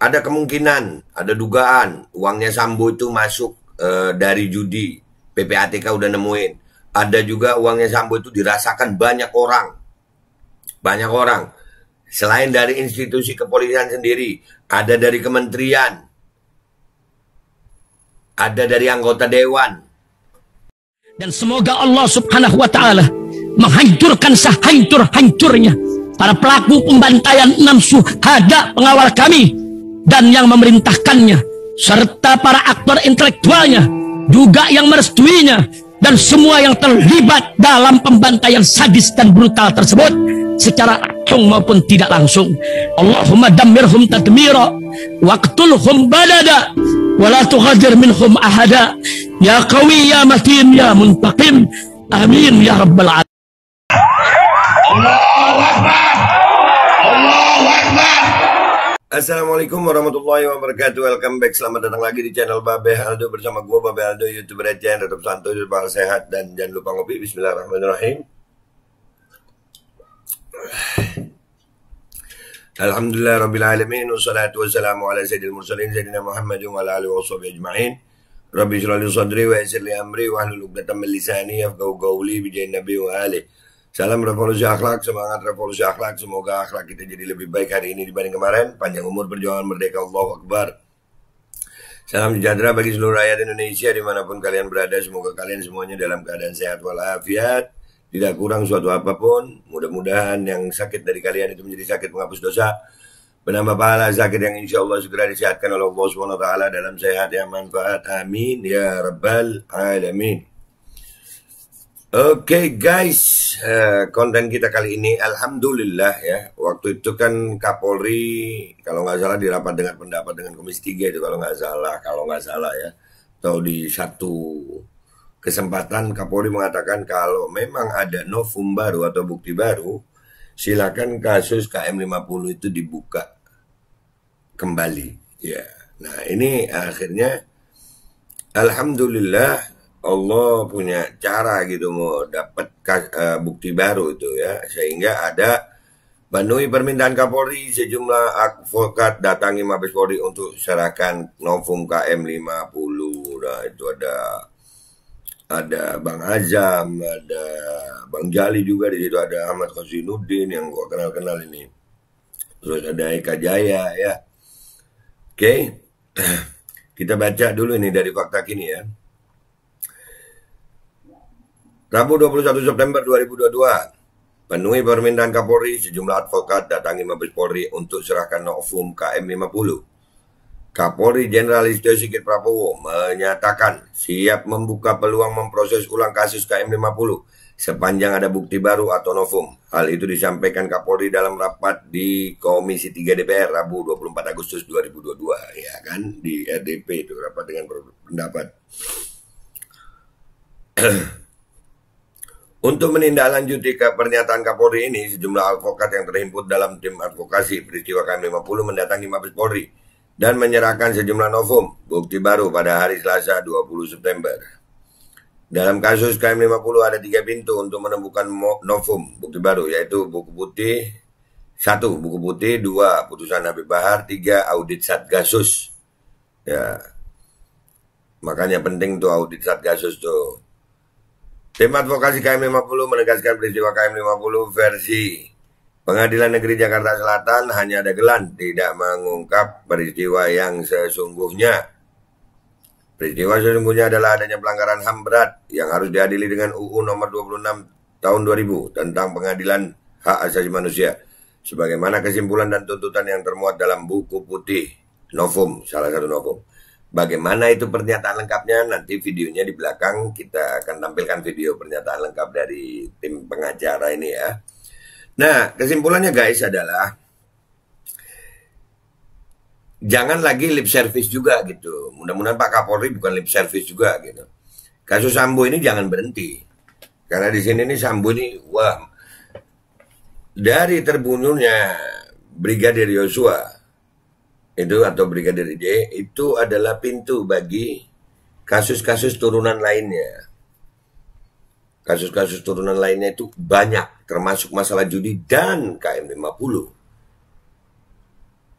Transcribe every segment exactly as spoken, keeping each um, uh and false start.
ada kemungkinan, ada dugaan uangnya Sambo itu masuk e, dari judi. P P A T K udah nemuin. Ada juga uangnya Sambo itu dirasakan banyak orang. Banyak orang. Selain dari institusi kepolisian sendiri, ada dari kementerian. Ada dari anggota dewan. Dan semoga Allah Subhanahu wa taala menghancurkan sehancur-hancurnya para pelaku pembantaian enam syuhada pengawal kami. Dan yang memerintahkannya, serta para aktor intelektualnya, juga yang merestuinya, dan semua yang terlibat dalam pembantaian sadis dan brutal tersebut, secara langsung maupun tidak langsung. Allahumma dammirhum tadmira, waqtulhum balada, wala tughadhir minhum ahada, ya qawi ya matin ya muntaqim, amin ya rabbal alamin. Allahu Akbar. Allahu Akbar. Assalamualaikum warahmatullahi wabarakatuh. Welcome back, selamat datang lagi di channel Babe Aldo bersama gue Babe Aldo, youtuber aja, tetap santuy, tetap sehat, dan jangan lupa ngopi. Bismillahirrahmanirrahim. Alhamdulillah Rabbil Alamin, wassalatu wassalamu ala sayyidil mursalin, sayyidina Muhammadin wa ala alihi washabihi ajma'in. Rabbi shrah li sadri wa yassir li amri wahlul 'uqdatam min lisani yafqahu qawli bi jayyi nabi wa alihi. Salam revolusi akhlak, semangat revolusi akhlak. Semoga akhlak kita jadi lebih baik hari ini dibanding kemarin. Panjang umur, perjuangan merdeka, Allahu Akbar. Salam sejahtera bagi seluruh rakyat Indonesia dimanapun kalian berada. Semoga kalian semuanya dalam keadaan sehat walafiat, tidak kurang suatu apapun. Mudah-mudahan yang sakit dari kalian itu menjadi sakit penghapus dosa, penambah pahala, sakit yang insya Allah segera disehatkan oleh Allah subhanahu wa taala dalam sehat yang manfaat. Amin ya rabbal alamin. Oke okay guys, uh, konten kita kali ini Alhamdulillah ya. Waktu itu kan Kapolri kalau nggak salah di rapat dengar pendapat dengan Komisi tiga itu kalau nggak salah, kalau nggak salah ya. Atau di satu kesempatan Kapolri mengatakan kalau memang ada novum baru atau bukti baru, silakan kasus K M lima puluh itu dibuka kembali ya. Nah ini akhirnya Alhamdulillah Allah punya cara gitu mau dapat uh, bukti baru itu ya, sehingga ada memenuhi permintaan Kapolri sejumlah advokat datangi Mabes Polri untuk serahkan novum K M lima puluh. Nah itu ada ada Bang Azam, ada Bang Jalih juga di situ, ada Ahmad Khozinudin yang gua kenal-kenal ini, terus ada Eka Jaya ya. Oke okay. Kita baca dulu ini dari fakta kini ya. Rabu dua puluh satu September dua ribu dua puluh dua, penuhi permintaan Kapolri, sejumlah advokat datangi Mabes Polri untuk serahkan novum K M lima puluh. Kapolri Jenderal Listyo Sigit Prabowo menyatakan siap membuka peluang memproses ulang kasus K M lima puluh sepanjang ada bukti baru atau novum. Hal itu disampaikan Kapolri dalam rapat di Komisi tiga D P R Rabu dua puluh empat Agustus dua ribu dua puluh dua, ya kan, di R D P itu rapat dengan pendapat. Untuk menindaklanjuti ke pernyataan Kapolri ini, sejumlah advokat yang terhimpun dalam tim advokasi peristiwa K M lima puluh mendatangi Mabes Polri dan menyerahkan sejumlah novum bukti baru pada hari Selasa dua puluh September. Dalam kasus K M lima puluh ada tiga pintu untuk menemukan novum bukti baru, yaitu buku putih satu, buku putih dua, putusan Habib Bahar, tiga, audit Satgasus. Ya, makanya penting tuh audit Satgasus tuh. Tim advokasi K M lima puluh menegaskan peristiwa K M lima puluh versi Pengadilan Negeri Jakarta Selatan hanya ada gelan, tidak mengungkap peristiwa yang sesungguhnya. Peristiwa sesungguhnya adalah adanya pelanggaran H A M berat yang harus diadili dengan U U nomor dua puluh enam tahun dua ribu tentang Pengadilan Hak Asasi Manusia, sebagaimana kesimpulan dan tuntutan yang termuat dalam buku putih novum, salah satu novum. Bagaimana itu pernyataan lengkapnya, nanti videonya di belakang kita akan tampilkan video pernyataan lengkap dari tim pengacara ini ya. Nah kesimpulannya guys adalah jangan lagi lip service juga gitu. Mudah-mudahan Pak Kapolri bukan lip service juga gitu. Kasus Sambo ini jangan berhenti, karena di sini nih Sambo ini wah, dari terbunuhnya Brigadir Yosua itu atau Brigadir J itu adalah pintu bagi kasus-kasus turunan lainnya. Kasus-kasus turunan lainnya itu banyak, termasuk masalah judi dan K M lima puluh.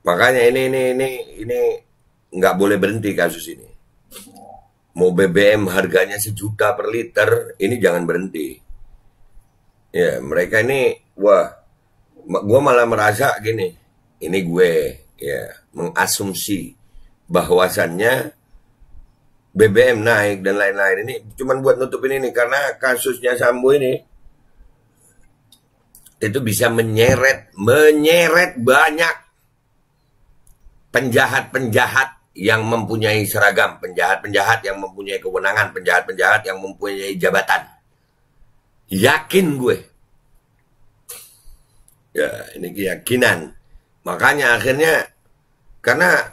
Makanya ini ini ini ini nggak boleh berhenti kasus ini. Mau B B M harganya sejuta per liter, ini jangan berhenti. Ya, mereka ini, wah, gue malah merasa gini, ini gue ya mengasumsi bahwasannya B B M naik dan lain-lain ini cuman buat nutupin ini, karena kasusnya Sambo ini itu bisa menyeret menyeret banyak penjahat-penjahat yang mempunyai seragam, penjahat-penjahat yang mempunyai kewenangan, penjahat-penjahat yang mempunyai jabatan. Yakin gue. Ya, ini keyakinan. Makanya akhirnya, karena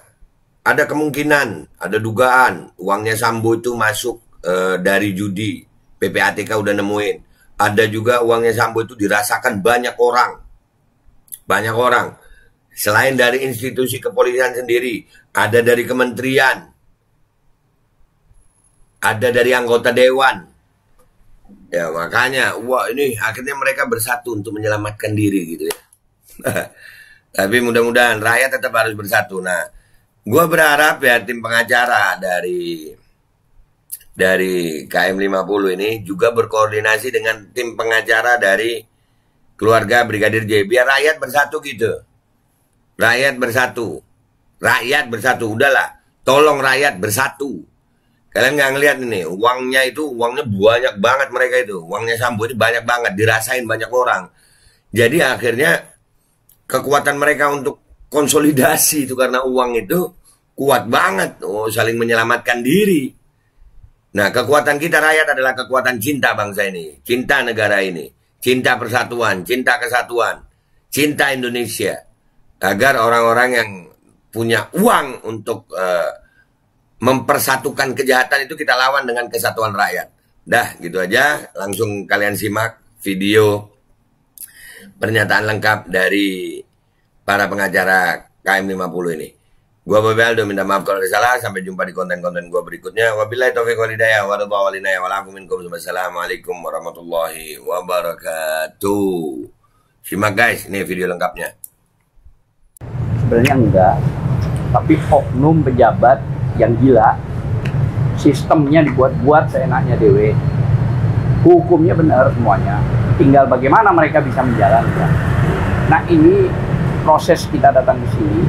ada kemungkinan, ada dugaan, uangnya Sambo itu masuk e, dari judi. P P A T K udah nemuin. Ada juga uangnya Sambo itu dirasakan banyak orang. Banyak orang. Selain dari institusi kepolisian sendiri, ada dari kementerian, ada dari anggota dewan. Ya makanya, wah ini akhirnya mereka bersatu untuk menyelamatkan diri gitu ya. Tapi mudah-mudahan rakyat tetap harus bersatu. Nah, gue berharap ya tim pengacara dari dari K M lima puluh ini juga berkoordinasi dengan tim pengacara dari keluarga Brigadir J, biar rakyat bersatu gitu. Rakyat bersatu, rakyat bersatu, udahlah, tolong rakyat bersatu. Kalian nggak ngelihat ini, uangnya itu, uangnya banyak banget mereka itu, uangnya Sambo ini banyak banget, dirasain banyak orang. Jadi akhirnya kekuatan mereka untuk konsolidasi itu karena uang itu kuat banget, oh, saling menyelamatkan diri. Nah kekuatan kita rakyat adalah kekuatan cinta bangsa ini, cinta negara ini, cinta persatuan, cinta kesatuan, cinta Indonesia. Agar orang-orang yang punya uang untuk uh, mempersatukan kejahatan itu kita lawan dengan kesatuan rakyat. Dah, gitu aja. Langsung kalian simak video pernyataan lengkap dari para pengacara K M lima puluh ini. Gua Bebel, do minta maaf kalau ada salah. Sampai jumpa di konten-konten gua berikutnya. Wabillahi taufiq wal hidayah. Wassalamualaikum warahmatullahi wabarakatuh. Simak guys, ini video lengkapnya. Sebenarnya enggak, tapi oknum pejabat yang gila, sistemnya dibuat-buat seenaknya dewe, hukumnya benar semuanya, tinggal bagaimana mereka bisa menjalankan. Nah ini proses kita datang ke sini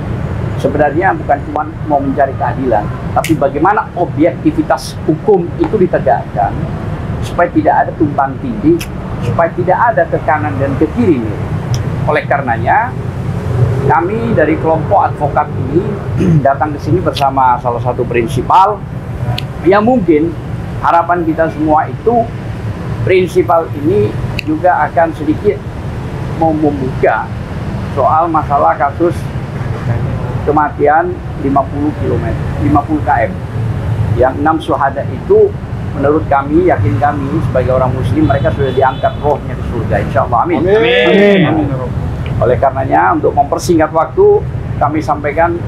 sebenarnya bukan cuma mau mencari keadilan, tapi bagaimana objektivitas hukum itu ditegakkan supaya tidak ada tumpang tindih, supaya tidak ada ke kanan dan ke kiri. Oleh karenanya kami dari kelompok advokat ini datang ke sini bersama salah satu prinsipal yang mungkin harapan kita semua itu prinsipal ini juga akan sedikit mau membuka soal masalah kasus kematian lima puluh kilometer, lima puluh kilometer yang enam syuhada itu menurut kami, yakin kami sebagai orang muslim mereka sudah diangkat rohnya ke surga insyaallah, amin, amin. Amin. Amin. Amin. Oleh karenanya untuk mempersingkat waktu kami sampaikan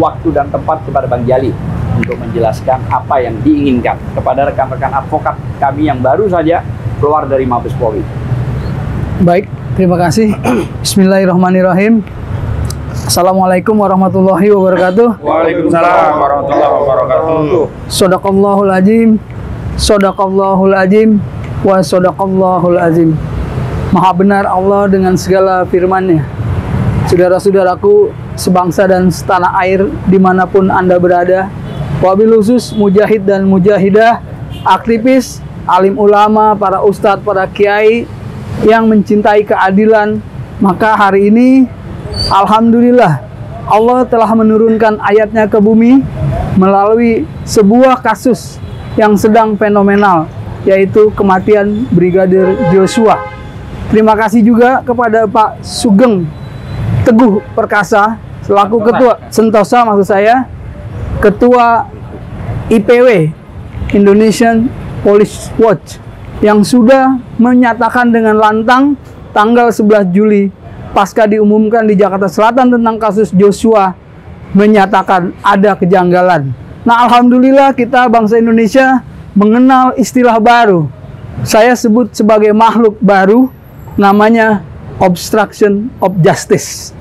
waktu dan tempat kepada Bang Jalih untuk menjelaskan apa yang diinginkan kepada rekan-rekan advokat kami yang baru saja keluar dari Mabes Polri. Baik, terima kasih. Bismillahirrahmanirrahim. Assalamualaikum warahmatullahi wabarakatuh. Waalaikumsalam warahmatullahi wabarakatuh. Sodaqallahul azim. Sodaqallahul azim. Wa sodaqallahul azim. Maha benar Allah dengan segala firman-Nya. Saudara-saudaraku sebangsa dan setanah air dimanapun Anda berada, wabil khusus mujahid dan mujahidah, aktivis, alim ulama, para ustadz, para kiai yang mencintai keadilan, maka hari ini alhamdulillah Allah telah menurunkan ayatnya ke bumi melalui sebuah kasus yang sedang fenomenal, yaitu kematian Brigadir Yosua. Terima kasih juga kepada Pak Sugeng Teguh Perkasa selaku Ketua Sentosa maksud saya, Ketua I P W Indonesian Police Watch yang sudah menyatakan dengan lantang tanggal sebelas Juli pasca diumumkan di Jakarta Selatan tentang kasus Yosua menyatakan ada kejanggalan. Nah, alhamdulillah kita bangsa Indonesia mengenal istilah baru. Saya sebut sebagai makhluk baru. Namanya obstruction of justice.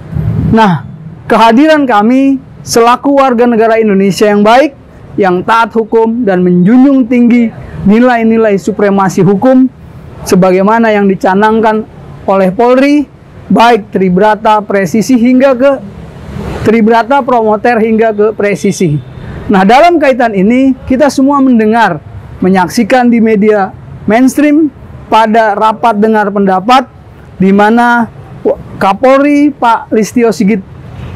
Nah, Kehadiran kami selaku warga negara Indonesia yang baik, yang taat hukum dan menjunjung tinggi nilai-nilai supremasi hukum sebagaimana yang dicanangkan oleh Polri, baik tribrata presisi hingga ke tribrata promoter hingga ke presisi. Nah, dalam kaitan ini kita semua mendengar, menyaksikan di media mainstream pada rapat dengar pendapat di mana Kapolri Pak Listyo Sigit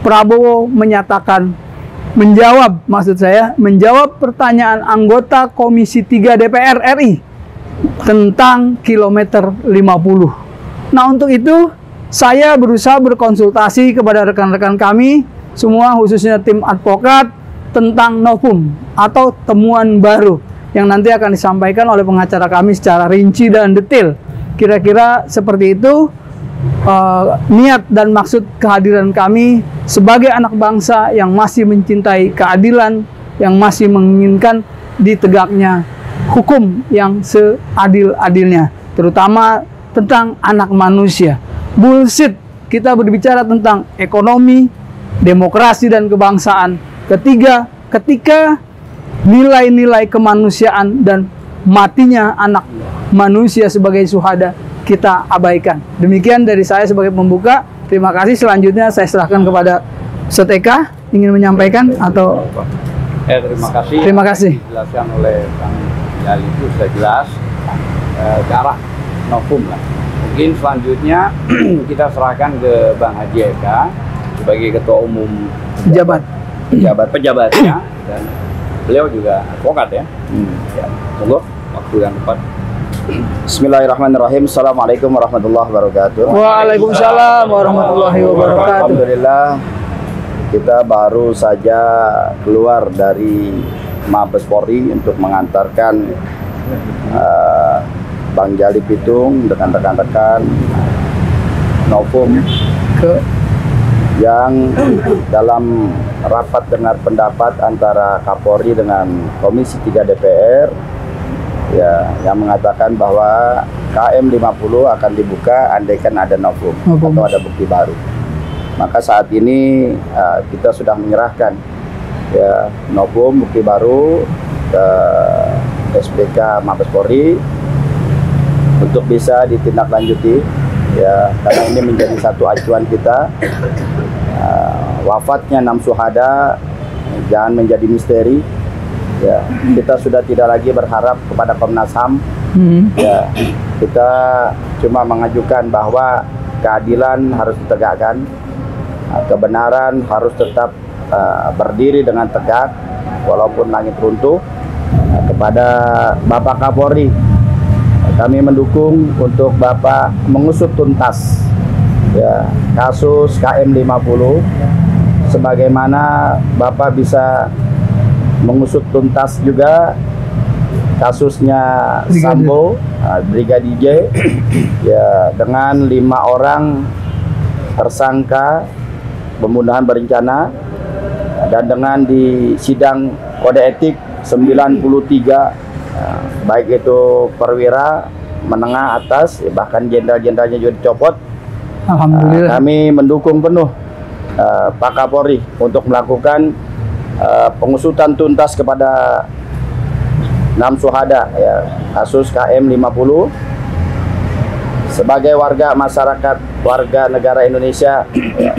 Prabowo menyatakan, menjawab maksud saya, menjawab pertanyaan anggota Komisi tiga D P R R I tentang kilometer lima puluh. Nah, untuk itu saya berusaha berkonsultasi kepada rekan-rekan kami semua, khususnya tim advokat, tentang novum atau temuan baru yang nanti akan disampaikan oleh pengacara kami secara rinci dan detail. Kira-kira seperti itu Uh, niat dan maksud kehadiran kami sebagai anak bangsa yang masih mencintai keadilan, yang masih menginginkan ditegaknya hukum yang seadil-adilnya, terutama tentang anak manusia. Bullshit, kita berbicara tentang ekonomi, demokrasi dan kebangsaan. Ketiga, ketika nilai-nilai kemanusiaan dan matinya anak manusia sebagai syuhada kita abaikan. Demikian dari saya sebagai pembuka. Terima kasih. Selanjutnya saya serahkan kepada Ustadz Eka, ingin menyampaikan atau eh, terima kasih. Terima kasih. Dijelaskan oleh Bang Jalih itu sudah jelas eh, ke arah novum lah. Mungkin selanjutnya kita serahkan ke Bang Haji Eka sebagai Ketua Umum Pejabat Pejabat Pejabatnya dan beliau juga advokat ya. Hmm. Ya. Tunggu waktu yang tepat. Bismillahirrahmanirrahim. Assalamualaikum warahmatullahi wabarakatuh. Waalaikumsalam warahmatullahi wabarakatuh. Alhamdulillah, kita baru saja keluar dari Mabes Polri untuk mengantarkan uh, Bang Jalih Pitung dengan rekan-rekan novum ke yang dalam rapat dengar pendapat antara Kapolri dengan Komisi tiga D P R. Ya, yang mengatakan bahwa K M lima puluh akan dibuka andaikan ada novum atau ada bukti baru. Maka saat ini uh, kita sudah menyerahkan ya, novum bukti baru ke S P K Mabes Polri untuk bisa ditindaklanjuti. Ya, karena ini menjadi satu acuan kita. Uh, wafatnya enam syuhada jangan menjadi misteri. Ya, kita sudah tidak lagi berharap kepada Komnas H A M. Hmm. Ya, kita cuma mengajukan bahwa keadilan harus ditegakkan, kebenaran harus tetap uh, berdiri dengan tegak walaupun langit runtuh. Nah, kepada Bapak Kapolri, kami mendukung untuk Bapak mengusut tuntas ya, kasus K M lima puluh, sebagaimana Bapak bisa mengusut tuntas juga kasusnya Sambo, Brigadir J, ya, dengan lima orang tersangka pembunuhan berencana, dan dengan di sidang kode etik sembilan puluh tiga, baik itu perwira, menengah atas, bahkan jenderal-jenderalnya juga dicopot. Alhamdulillah. Kami mendukung penuh uh, Pak Kapolri untuk melakukan Uh, pengusutan tuntas kepada enam syuhada ya, kasus K M lima puluh. Sebagai warga masyarakat, warga negara Indonesia ya,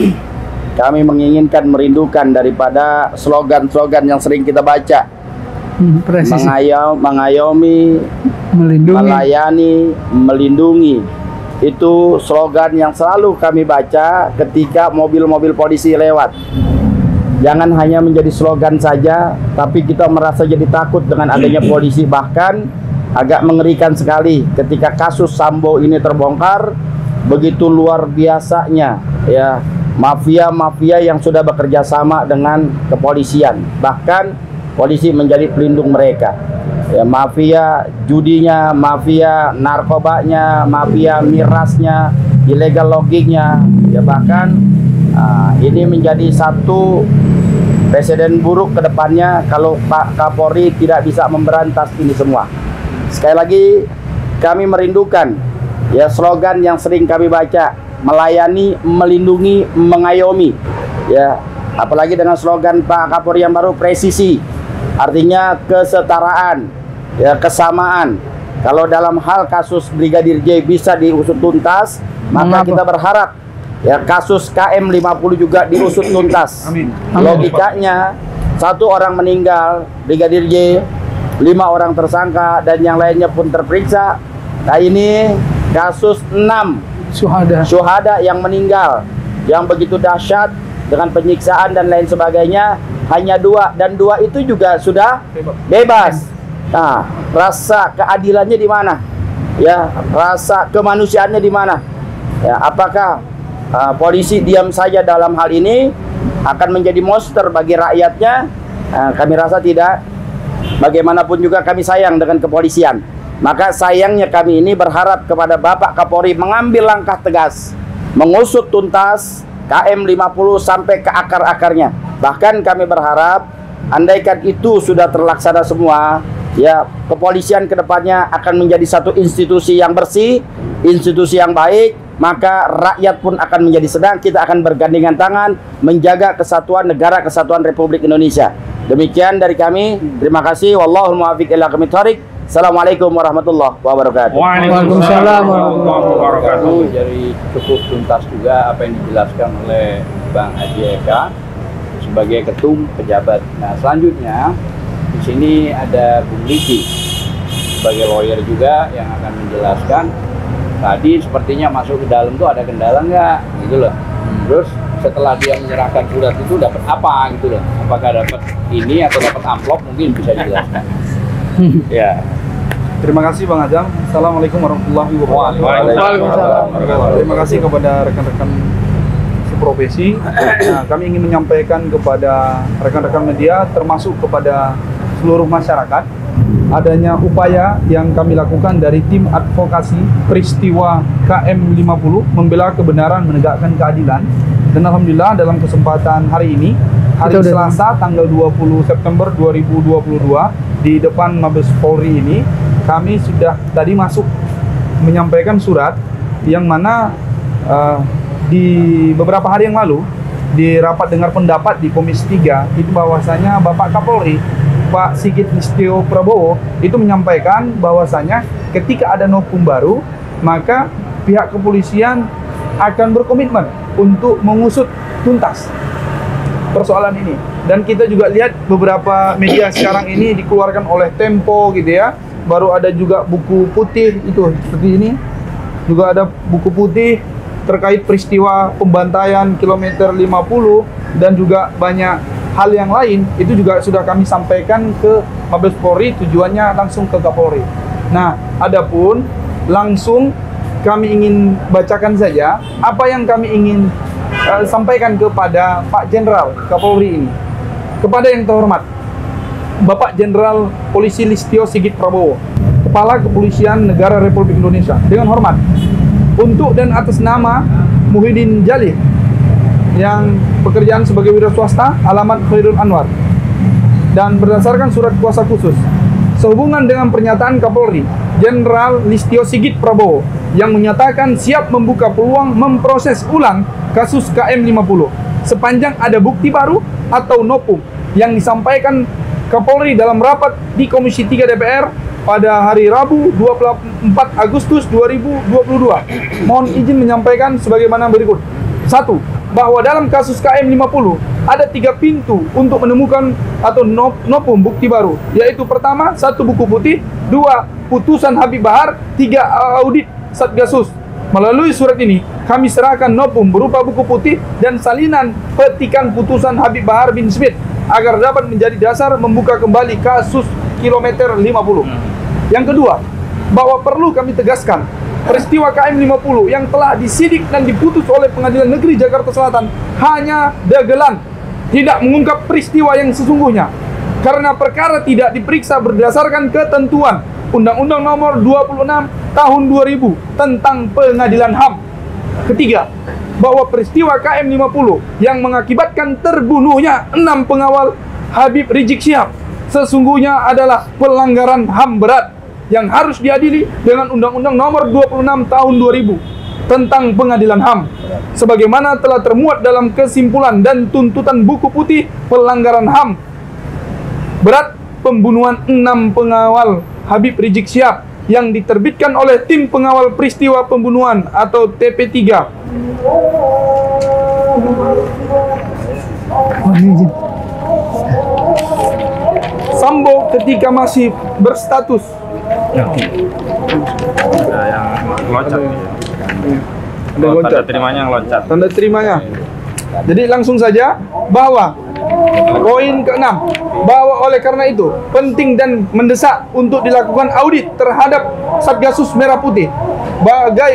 kami menginginkan, merindukan daripada slogan-slogan yang sering kita baca. Hmm, Mengayom, mengayomi, melindungi, melayani, melindungi. Itu slogan yang selalu kami baca ketika mobil-mobil polisi lewat. Jangan hanya menjadi slogan saja, tapi kita merasa jadi takut dengan adanya polisi. Bahkan agak mengerikan sekali ketika kasus Sambo ini terbongkar, begitu luar biasanya ya mafia-mafia yang sudah bekerja sama dengan kepolisian. Bahkan polisi menjadi pelindung mereka. Ya, mafia judinya, mafia narkobanya, mafia mirasnya, ilegal loggingnya. Ya, bahkan uh, ini menjadi satu presiden buruk ke depannya kalau Pak Kapolri tidak bisa memberantas ini semua. Sekali lagi kami merindukan ya slogan yang sering kami baca, melayani, melindungi, mengayomi. ya, apalagi dengan slogan Pak Kapolri yang baru, presisi, artinya kesetaraan, ya, kesamaan. Kalau dalam hal kasus Brigadir J bisa diusut tuntas, maka kita berharap ya kasus K M lima puluh juga diusut tuntas. Amin. Logikanya satu orang meninggal, Brigadir J, lima orang tersangka dan yang lainnya pun terperiksa. Nah ini kasus enam syuhada. syuhada yang meninggal, yang begitu dahsyat dengan penyiksaan dan lain sebagainya, hanya dua, dan dua itu juga sudah bebas. Nah, rasa keadilannya di mana? Ya, rasa kemanusiaannya di mana? Ya, apakah uh, polisi diam saja dalam hal ini akan menjadi monster bagi rakyatnya? Uh, kami rasa tidak. Bagaimanapun juga kami sayang dengan kepolisian. Maka sayangnya kami ini berharap kepada Bapak Kapolri mengambil langkah tegas, mengusut tuntas K M lima puluh sampai ke akar-akarnya. Bahkan kami berharap andaikan itu sudah terlaksana semua, ya, kepolisian kedepannya akan menjadi satu institusi yang bersih, institusi yang baik, maka rakyat pun akan menjadi senang. Kita akan bergandengan tangan menjaga kesatuan negara, kesatuan Republik Indonesia. Demikian dari kami. Terima kasih. Wallahul muwaffiq ila aqwamit thoriq. Assalamualaikum warahmatullahi wabarakatuh. Waalaikumsalam warahmatullahi wabarakatuh. Jadi cukup tuntas juga apa yang dijelaskan oleh Bang Haji Eka sebagai ketum pejabat. Nah, selanjutnya di sini ada Bung Ricky sebagai lawyer juga yang akan menjelaskan. Tadi sepertinya masuk ke dalam tuh ada kendala nggak gitu loh. Terus setelah dia menyerahkan surat itu dapat apa gitu loh? Apakah dapat ini atau dapat amplop, mungkin bisa dijelaskan. Ya. Terima kasih Bang Azam. Assalamualaikum warahmatullahi wabarakatuh. Waalaikumsalam. Terima kasih kepada rekan-rekan seprofesi. Nah, kami ingin menyampaikan kepada rekan-rekan media termasuk kepada seluruh masyarakat adanya upaya yang kami lakukan dari tim advokasi peristiwa K M lima puluh membela kebenaran, menegakkan keadilan. Dan alhamdulillah dalam kesempatan hari ini, hari Selasa tanggal dua puluh September dua ribu dua puluh dua di depan Mabes Polri ini, kami sudah tadi masuk menyampaikan surat yang mana uh, di beberapa hari yang lalu di rapat dengar pendapat di Komisi tiga itu bahwasanya Bapak Kapolri Pak Sigit Listyo Prabowo itu menyampaikan bahwasanya ketika ada novum baru maka pihak kepolisian akan berkomitmen untuk mengusut tuntas persoalan ini. Dan kita juga lihat beberapa media sekarang ini dikeluarkan oleh Tempo gitu ya, baru ada juga buku putih itu seperti ini, juga ada buku putih terkait peristiwa pembantaian kilometer lima puluh dan juga banyak hal yang lain itu juga sudah kami sampaikan ke Mabes Polri, tujuannya langsung ke Kapolri. Nah, adapun langsung kami ingin bacakan saja apa yang kami ingin uh, sampaikan kepada Pak Jenderal Kapolri ini. Kepada yang terhormat Bapak Jenderal Polisi Listyo Sigit Prabowo, Kepala Kepolisian Negara Republik Indonesia, dengan hormat, untuk dan atas nama Muhyiddin Jalih yang pekerjaan sebagai wira swasta, alamat Khairul Anwar, dan berdasarkan surat kuasa khusus sehubungan dengan pernyataan Kapolri Jenderal Listyo Sigit Prabowo yang menyatakan siap membuka peluang memproses ulang kasus K M lima puluh sepanjang ada bukti baru atau novum yang disampaikan Kapolri dalam rapat di Komisi tiga D P R pada hari Rabu dua puluh empat Agustus dua ribu dua puluh dua. Mohon izin menyampaikan sebagaimana berikut. Satu, bahwa dalam kasus K M lima puluh ada tiga pintu untuk menemukan atau novum bukti baru, yaitu pertama, satu buku putih, dua putusan Habib Bahar, tiga audit Satgasus. Melalui surat ini kami serahkan novum berupa buku putih dan salinan petikan putusan Habib Bahar bin Smith agar dapat menjadi dasar membuka kembali kasus kilometer lima puluh. Yang kedua, bahwa perlu kami tegaskan peristiwa K M lima puluh yang telah disidik dan diputus oleh Pengadilan Negeri Jakarta Selatan hanya dagelan, tidak mengungkap peristiwa yang sesungguhnya, karena perkara tidak diperiksa berdasarkan ketentuan Undang-Undang Nomor dua puluh enam Tahun dua ribu tentang Pengadilan H A M. Ketiga, bahwa peristiwa K M lima puluh yang mengakibatkan terbunuhnya enam pengawal Habib Rizieq Syihab sesungguhnya adalah pelanggaran H A M berat yang harus diadili dengan Undang-Undang Nomor dua puluh enam Tahun dua ribu. tentang Pengadilan H A M sebagaimana telah termuat dalam kesimpulan dan tuntutan buku putih pelanggaran H A M berat pembunuhan enam pengawal Habib Rizieq Syihab yang diterbitkan oleh Tim Pengawal Peristiwa Pembunuhan atau T P tiga. Sambo ketika masih berstatus ya. Ada yang loncat ada loncat. Tanda terimanya yang loncat. Tanda terimanya. Jadi langsung saja bahwa poin keenam, bahwa oleh karena itu penting dan mendesak untuk dilakukan audit terhadap Satgasus Merah Putih,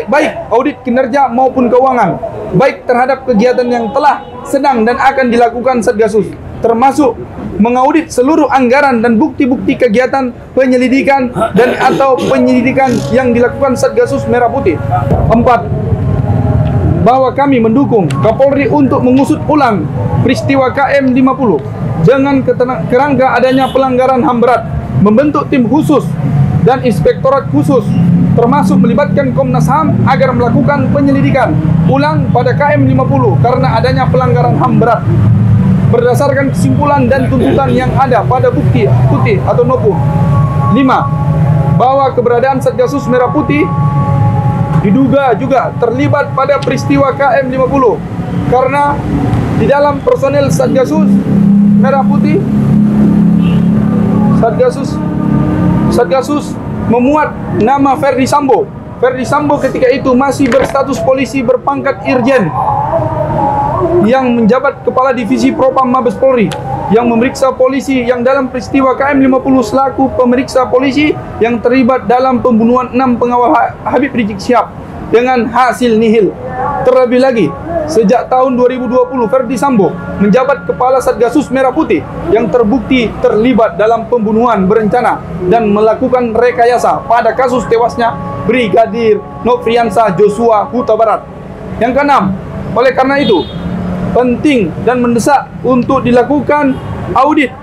baik audit kinerja maupun keuangan, baik terhadap kegiatan yang telah, sedang dan akan dilakukan Satgasus, termasuk mengaudit seluruh anggaran dan bukti-bukti kegiatan penyelidikan dan atau penyelidikan yang dilakukan Satgasus Merah Putih. Empat, bahwa kami mendukung Kapolri untuk mengusut ulang peristiwa K M lima puluh dengan kerangka adanya pelanggaran H A M berat, membentuk tim khusus dan inspektorat khusus, termasuk melibatkan Komnas H A M agar melakukan penyelidikan ulang pada K M lima puluh karena adanya pelanggaran H A M berat berdasarkan kesimpulan dan tuntutan yang ada pada bukti putih atau novum. lima. Bahwa keberadaan Satgasus Merah Putih diduga juga terlibat pada peristiwa K M lima puluh karena di dalam personel Satgasus Merah Putih Satgasus Satgasus memuat nama Ferdi Sambo. Ferdi Sambo ketika itu masih berstatus polisi berpangkat IRJEN yang menjabat Kepala Divisi Propam Mabes Polri, yang memeriksa polisi yang dalam peristiwa K M lima puluh selaku pemeriksa polisi yang terlibat dalam pembunuhan enam pengawal Habib Rizieq Syihab dengan hasil nihil. Terlebih lagi, sejak tahun dua ribu dua puluh Ferdi Sambo menjabat Kepala Satgasus Merah Putih yang terbukti terlibat dalam pembunuhan berencana dan melakukan rekayasa pada kasus tewasnya Brigadir Nofriansyah Yosua Hutabarat. Yang keenam, oleh karena itu penting dan mendesak untuk dilakukan audit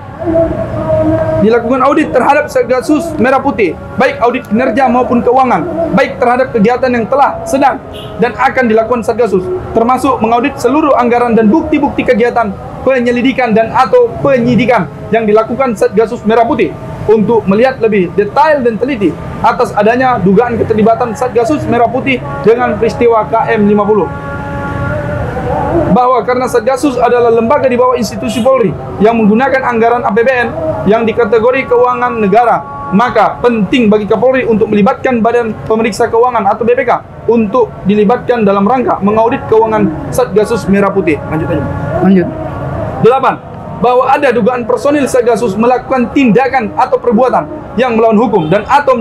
dilakukan audit terhadap Satgasus Merah Putih, baik audit kinerja maupun keuangan, baik terhadap kegiatan yang telah, sedang dan akan dilakukan Satgasus, termasuk mengaudit seluruh anggaran dan bukti-bukti kegiatan penyelidikan dan atau penyidikan yang dilakukan Satgasus Merah Putih untuk melihat lebih detail dan teliti atas adanya dugaan keterlibatan Satgasus Merah Putih dengan peristiwa K M lima puluh. Bahwa karena Satgasus adalah lembaga di bawah institusi Polri yang menggunakan anggaran A P B N yang di kategori keuangan negara, maka penting bagi Kapolri untuk melibatkan Badan Pemeriksa Keuangan atau B P K untuk dilibatkan dalam rangka mengaudit keuangan Satgasus Merah Putih. Lanjut aja. Lanjut. Delapan, bahwa ada dugaan personil Satgasus melakukan tindakan atau perbuatan yang melawan hukum dan atau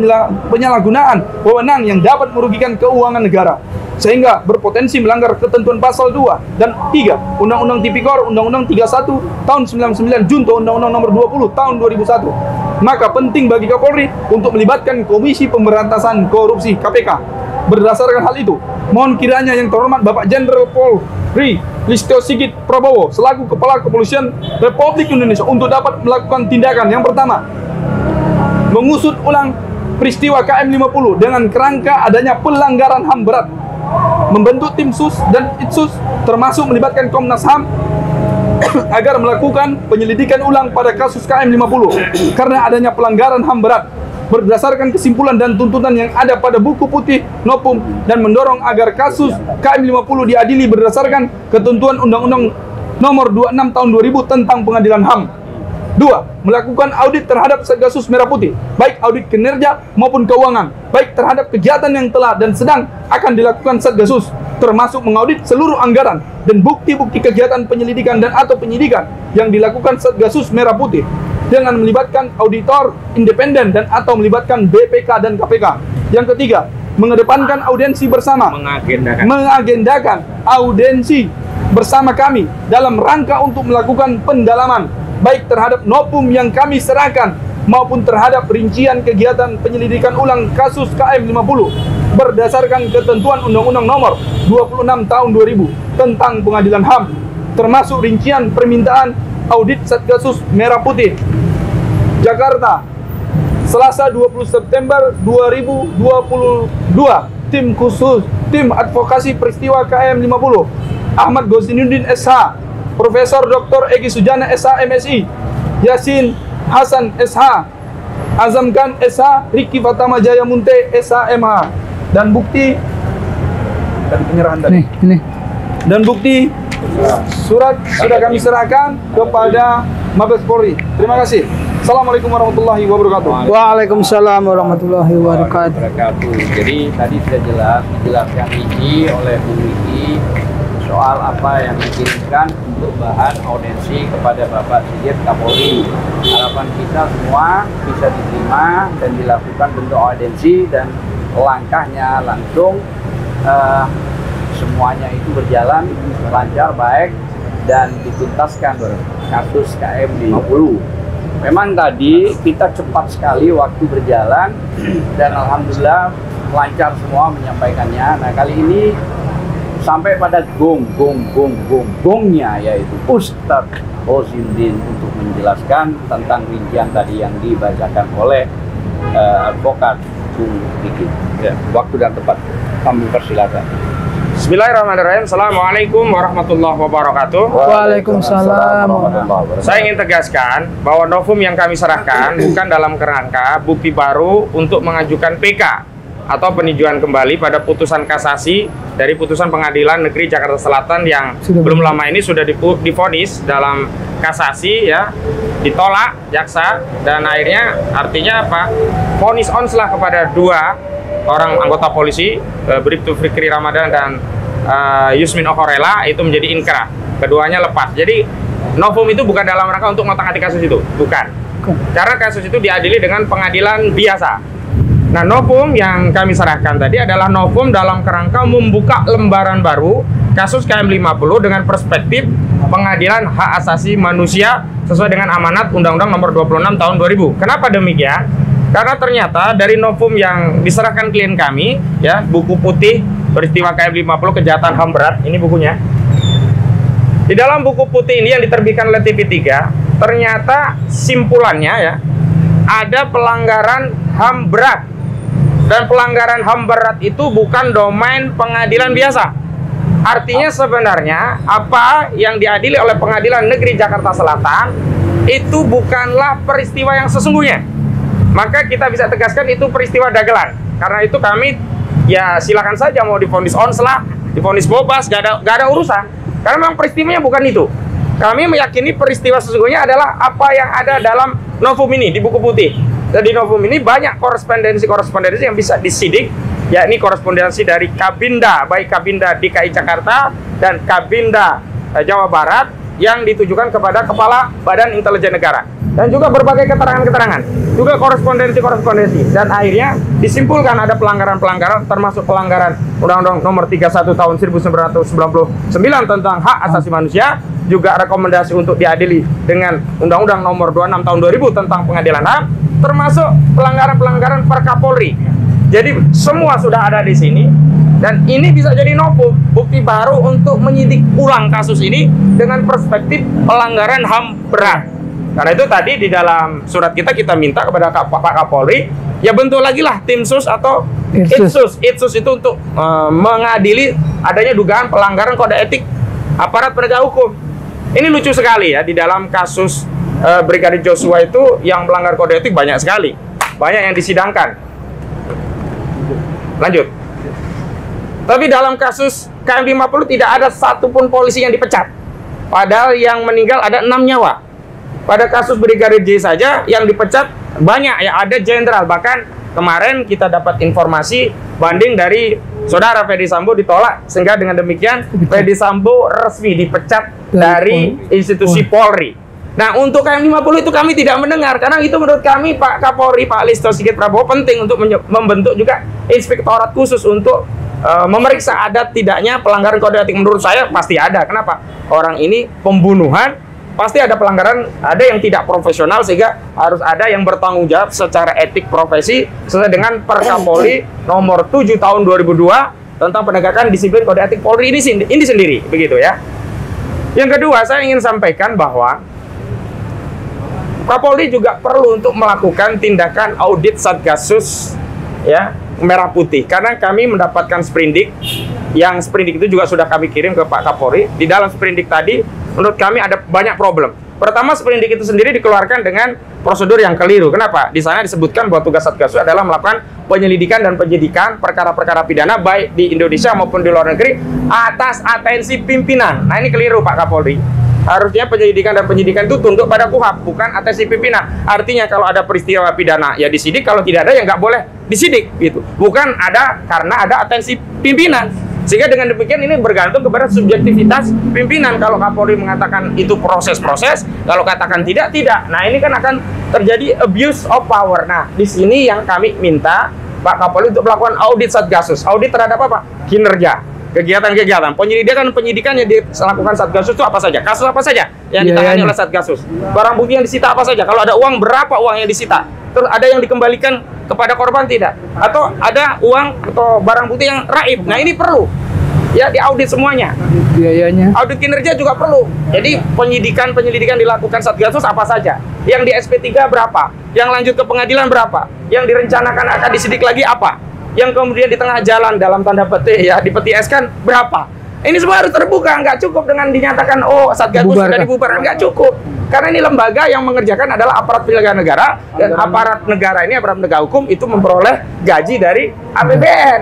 penyalahgunaan wewenang yang dapat merugikan keuangan negara sehingga berpotensi melanggar ketentuan pasal dua dan tiga Undang-Undang Tipikor, Undang-Undang tiga puluh satu tahun sembilan puluh sembilan junto Undang-Undang nomor dua puluh tahun dua ribu satu. Maka penting bagi Kapolri untuk melibatkan Komisi Pemberantasan Korupsi K P K. Berdasarkan hal itu, mohon kiranya yang terhormat Bapak Jenderal Polri Listyo Sigit Prabowo selaku Kepala Kepolisian Republik Indonesia untuk dapat melakukan tindakan yang pertama, mengusut ulang peristiwa K M lima puluh dengan kerangka adanya pelanggaran H A M berat, membentuk tim sus dan itsus termasuk melibatkan Komnas H A M agar melakukan penyelidikan ulang pada kasus K M lima puluh karena adanya pelanggaran H A M berat berdasarkan kesimpulan dan tuntutan yang ada pada buku putih Nopum dan mendorong agar kasus K M lima puluh diadili berdasarkan ketentuan Undang-Undang nomor dua puluh enam tahun dua ribu tentang Pengadilan H A M. Dua, melakukan audit terhadap Satgasus Merah Putih, baik audit kinerja maupun keuangan, baik terhadap kegiatan yang telah dan sedang akan dilakukan Satgasus, termasuk mengaudit seluruh anggaran dan bukti-bukti kegiatan penyelidikan dan atau penyidikan yang dilakukan Satgasus Merah Putih dengan melibatkan auditor independen dan atau melibatkan B P K dan K P K. Yang ketiga, mengedepankan audiensi bersama, mengagendakan, mengagendakan audiensi bersama kami dalam rangka untuk melakukan pendalaman baik terhadap novum yang kami serahkan maupun terhadap rincian kegiatan penyelidikan ulang kasus K M lima puluh berdasarkan ketentuan Undang-Undang nomor dua puluh enam tahun dua ribu tentang Pengadilan H A M, termasuk rincian permintaan audit Satgasus Merah Putih Jakarta Selasa dua puluh September dua ribu dua puluh dua. Tim khusus tim advokasi peristiwa K M lima puluh, Ahmad Khozinudin S H, Profesor Doktor Egi Sujana S H M Si, Yasin Hasan S H, Azamkan S H, Ricky Fatamajaya Munte S H M H, dan bukti dari penyerahan tadi. Ini, ini. Dan bukti surat sudah kami serahkan kepada Mabes Polri. Terima kasih. Assalamualaikum warahmatullahi wabarakatuh. Waalaikumsalam warahmatullahi wabarakatuh. Jadi tadi sudah jelas dijelaskan ini oleh Bu Ricky soal apa yang dikirimkan untuk bahan audensi kepada Bapak Sigit Kapolri. Harapan kita semua bisa diterima dan dilakukan bentuk audensi, dan langkahnya langsung uh, semuanya itu berjalan lancar, baik, dan dituntaskan kasus K M lima puluh. Memang tadi kita cepat sekali waktu berjalan dan alhamdulillah lancar semua menyampaikannya. Nah, kali ini sampai pada gong, gong, gong, gong, gongnya, yaitu Ustadz Khozinudin untuk menjelaskan tentang rincian tadi yang dibacakan oleh uh, advokat Bung Ricky. Ya, waktu dan tepat, kami persilakan. Bismillahirrahmanirrahim. Assalamualaikum warahmatullahi wabarakatuh. Waalaikumsalam. Saya ingin tegaskan bahwa novum yang kami serahkan bukan dalam kerangka bukti baru untuk mengajukan P K atau peninjauan kembali pada putusan kasasi dari putusan Pengadilan Negeri Jakarta Selatan yang sudah belum lama ini sudah divonis dalam kasasi, ya, ditolak jaksa, dan akhirnya artinya apa? Vonis onslah kepada dua orang anggota polisi, Bribtu Fikri Ramadan dan uh, Yusmin Okorela, itu menjadi inkrah. Keduanya lepas. Jadi novum itu bukan dalam rangka untuk ngotak-atik kasus itu, bukan. Karena kasus itu diadili dengan pengadilan biasa. Nah, novum yang kami serahkan tadi adalah novum dalam kerangka membuka lembaran baru kasus K M lima puluh dengan perspektif pengadilan hak asasi manusia sesuai dengan amanat Undang-Undang Nomor dua puluh enam tahun dua ribu. Kenapa demikian? Karena ternyata dari novum yang diserahkan klien kami, ya, buku putih peristiwa K M lima puluh kejahatan H A M berat, ini bukunya. Di dalam buku putih ini yang diterbitkan oleh T P tiga, ternyata simpulannya, ya, ada pelanggaran H A M berat. Dan pelanggaran H A M berat itu bukan domain pengadilan biasa. Artinya sebenarnya apa yang diadili oleh Pengadilan Negeri Jakarta Selatan itu bukanlah peristiwa yang sesungguhnya. Maka kita bisa tegaskan itu peristiwa dagelan. Karena itu kami, ya, silakan saja mau divonis onslah, divonis bebas, gak ada, gak ada urusan. Karena memang peristiwanya bukan itu. Kami meyakini peristiwa sesungguhnya adalah apa yang ada dalam novum ini, di buku putih. Jadi novum ini banyak korespondensi-korespondensi yang bisa disidik, yakni korespondensi dari Kabinda, baik Kabinda D K I Jakarta dan Kabinda Jawa Barat, yang ditujukan kepada Kepala Badan Intelijen Negara, dan juga berbagai keterangan-keterangan, juga korespondensi-korespondensi, dan akhirnya disimpulkan ada pelanggaran-pelanggaran, termasuk pelanggaran Undang-Undang Nomor tiga puluh satu tahun seribu sembilan ratus sembilan puluh sembilan tentang hak asasi manusia, juga rekomendasi untuk diadili dengan Undang-Undang Nomor dua puluh enam tahun dua ribu tentang Pengadilan H A M, termasuk pelanggaran-pelanggaran Perka Polri. Jadi semua sudah ada di sini, dan ini bisa jadi novum, bukti baru untuk menyidik ulang kasus ini dengan perspektif pelanggaran H A M berat. Karena itu tadi di dalam surat kita, kita minta kepada Pak Kapolri, ya, bentuk lagi lah tim sus atau itsus. Itsus itu untuk uh, mengadili adanya dugaan pelanggaran kode etik aparat penegak hukum. Ini lucu sekali, ya, di dalam kasus uh, Brigadir Joshua itu yang melanggar kode etik banyak sekali, banyak yang disidangkan. Lanjut. Tapi dalam kasus K M lima puluh tidak ada satupun polisi yang dipecat. Padahal yang meninggal ada enam nyawa. Pada kasus Brigadir J saja yang dipecat banyak, ya, ada jenderal. Bahkan kemarin kita dapat informasi banding dari saudara Ferdi Sambo ditolak, sehingga dengan demikian Ferdi Sambo resmi dipecat dari institusi Polri. Nah, untuk K M lima puluh itu kami tidak mendengar, karena itu menurut kami Pak Kapolri, Pak Listyo Sigit Prabowo penting untuk membentuk juga inspektorat khusus untuk uh, memeriksa ada tidaknya pelanggaran kode etik. Menurut saya pasti ada. Kenapa? Orang ini pembunuhan, pasti ada pelanggaran, ada yang tidak profesional, sehingga harus ada yang bertanggung jawab secara etik profesi sesuai dengan Perka Polri Nomor tujuh tahun dua ribu dua tentang penegakan disiplin kode etik Polri ini, ini sendiri, begitu, ya. Yang kedua, saya ingin sampaikan bahwa Kapolri juga perlu untuk melakukan tindakan audit Satgasus, ya, merah putih, karena kami mendapatkan sprindik, yang sprindik itu juga sudah kami kirim ke Pak Kapolri. Di dalam sprindik tadi, menurut kami ada banyak problem. Pertama, sprindik itu sendiri dikeluarkan dengan prosedur yang keliru. Kenapa? Di sana disebutkan bahwa tugas Satgasus adalah melakukan penyelidikan dan penyidikan perkara-perkara pidana baik di Indonesia maupun di luar negeri atas atensi pimpinan. Nah, ini keliru Pak Kapolri. Harusnya penyelidikan dan penyidikan itu tunduk pada K U H A P, bukan atensi pimpinan. Artinya kalau ada peristiwa pidana ya disidik, kalau tidak ada ya nggak boleh disidik gitu. Bukan ada karena ada atensi pimpinan. Sehingga dengan demikian ini bergantung kepada subjektivitas pimpinan. Kalau Kapolri mengatakan itu proses-proses, kalau katakan tidak, tidak. Nah, ini kan akan terjadi abuse of power. Nah, di sini yang kami minta Pak Kapolri untuk melakukan audit Satgasus. Audit terhadap apa? Kinerja, kegiatan-kegiatan, penyelidikan, penyidikan yang dilakukan Satgasus itu apa saja, kasus apa saja yang yeah, ditangani yeah. oleh Satgasus, barang bukti yang disita apa saja, kalau ada uang berapa uang yang disita, terus ada yang dikembalikan kepada korban tidak, atau ada uang atau barang bukti yang raib. Nah, ini perlu ya diaudit semuanya, biayanya, audit kinerja juga perlu. Jadi penyidikan-penyidikan dilakukan Satgasus apa saja, yang di S P tiga berapa, yang lanjut ke pengadilan berapa, yang direncanakan akan disidik lagi apa, yang kemudian di tengah jalan dalam tanda petik ya di peti es kan berapa. Ini semua harus terbuka, nggak cukup dengan dinyatakan oh Satgasus sudah dibubarkan, nggak cukup. Karena ini lembaga yang mengerjakan adalah aparat penyelenggara negara, dan aparat negara ini, aparat penegak hukum itu memperoleh gaji dari A P B N.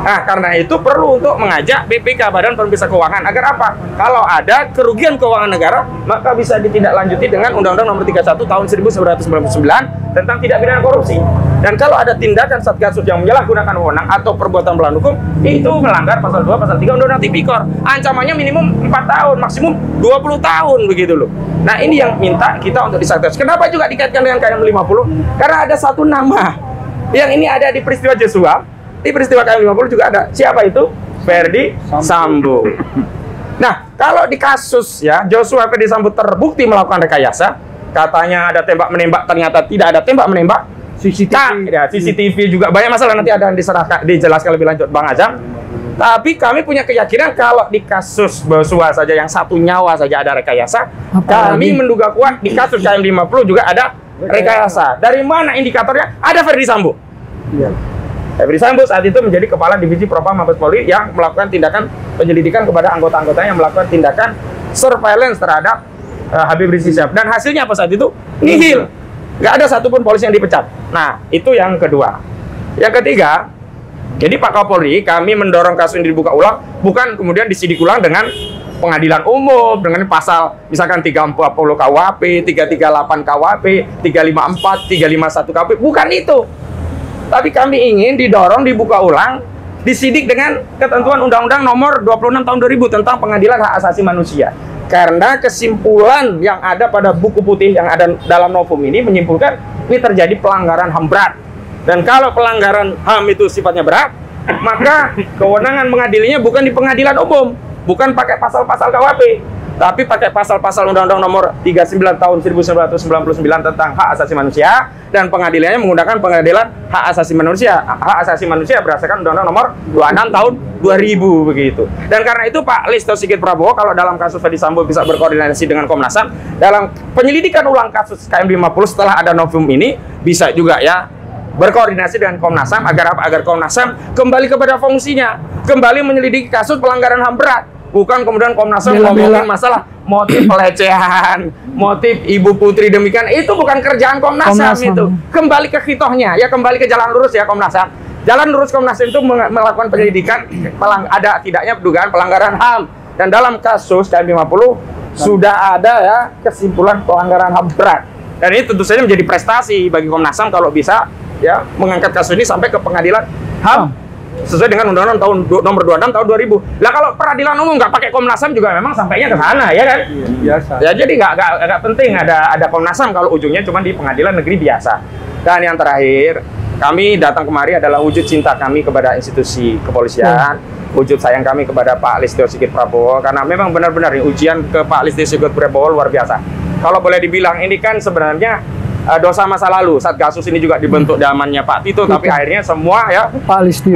Nah, karena itu perlu untuk mengajak B P K, Badan Pemeriksa Keuangan, agar apa? Kalau ada kerugian keuangan negara, maka bisa ditindaklanjuti dengan Undang-Undang Nomor tiga puluh satu Tahun seribu sembilan ratus sembilan puluh sembilan tentang Tindak Pidana Korupsi. Dan kalau ada tindakan Satgasus yang menyalahgunakan wewenang atau perbuatan melawan hukum, itu melanggar pasal dua, pasal tiga Undang-Undang Tipikor. Ancamannya minimum empat tahun, maksimum dua puluh tahun begitu loh. Nah, ini yang minta kita untuk disatgas. Kenapa juga dikaitkan dengan K M lima puluh? Karena ada satu nama yang ini ada di peristiwa Joshua, di peristiwa K M lima puluh juga ada. Siapa itu? Ferdi Sambo. Nah, kalau di kasus ya Joshua Ferdi Sambo terbukti melakukan rekayasa, katanya ada tembak menembak, ternyata tidak ada tembak menembak. C C T V, ya, C C T V juga banyak masalah, nanti ada yang diserahkan, dijelaskan lebih lanjut Bang Azam. Tapi kami punya keyakinan kalau di kasus Joshua saja yang satu nyawa saja ada rekayasa. Apa kami lagi? Menduga kuat di kasus K M lima puluh juga ada rekayasa. Dari mana indikatornya? Ada Ferdi Sambo. Iya. Ferdi Sambo saat itu menjadi Kepala Divisi Propam Mabes Polri yang melakukan tindakan penyelidikan kepada anggota-anggotanya yang melakukan tindakan surveillance terhadap uh, Habib Rizieq Syihab. Dan hasilnya apa saat itu? Nihil. Nggak ada satupun polisi yang dipecat. Nah, itu yang kedua. Yang ketiga, jadi Pak Kapolri, kami mendorong kasus ini dibuka ulang, bukan kemudian disidik ulang dengan pengadilan umum, dengan pasal misalkan tiga ratus empat puluh K U H P, tiga ratus tiga puluh delapan K U H P, tiga ratus lima puluh empat, tiga ratus lima puluh satu K U H P, bukan itu. Tapi kami ingin didorong dibuka ulang, disidik dengan ketentuan Undang-Undang Nomor dua puluh enam Tahun dua ribu tentang Pengadilan Hak Asasi Manusia. Karena kesimpulan yang ada pada buku putih yang ada dalam Novum ini menyimpulkan ini terjadi pelanggaran H A M berat. Dan kalau pelanggaran H A M itu sifatnya berat, maka kewenangan mengadilinya bukan di pengadilan umum, bukan pakai pasal-pasal K U H P, tapi pakai pasal-pasal Undang-Undang Nomor tiga puluh sembilan Tahun seribu sembilan ratus sembilan puluh sembilan tentang Hak Asasi Manusia, dan pengadilannya menggunakan pengadilan Hak Asasi Manusia. Hak Asasi Manusia berdasarkan Undang-Undang Nomor dua puluh enam Tahun dua ribu begitu. Dan karena itu Pak Listyo Sigit Prabowo kalau dalam kasus Ferdi Sambo bisa berkoordinasi dengan Komnas H A M dalam penyelidikan ulang kasus K M lima puluh setelah ada Novum ini, bisa juga ya berkoordinasi dengan Komnas H A M agar apa? Agar Komnas H A M kembali kepada fungsinya, kembali menyelidiki kasus pelanggaran H A M berat. Bukan kemudian Komnas H A M ngomongin masalah motif pelecehan, motif ibu putri demikian, itu bukan kerjaan Komnas H A M itu. Kembali ke khitohnya, ya kembali ke jalan lurus ya Komnas H A M. Jalan lurus Komnas H A M itu melakukan penyelidikan ada tidaknya dugaan pelanggaran H A M. Dan dalam kasus K M lima puluh sudah ada ya kesimpulan pelanggaran H A M berat. Dan ini tentu saja menjadi prestasi bagi Komnas H A M kalau bisa ya mengangkat kasus ini sampai ke pengadilan H A M. Sesuai dengan Undang-Undang Tahun Nomor dua puluh enam Tahun dua ribu. Lah kalau peradilan umum nggak pakai Komnas H A M juga memang sampainya ke sana ya kan? Iya, biasa. Ya jadi nggak nggak penting ada ada Komnas H A M kalau ujungnya cuma di pengadilan negeri biasa. Dan yang terakhir, kami datang kemari adalah wujud cinta kami kepada institusi kepolisian, hmm. wujud sayang kami kepada Pak Listyo Sigit Prabowo, karena memang benar-benar ujian ke Pak Listyo Sigit Prabowo luar biasa. Kalau boleh dibilang ini kan sebenarnya dosa masa lalu. Satgasus ini juga dibentuk zamannya Pak Tito, tapi akhirnya semua ya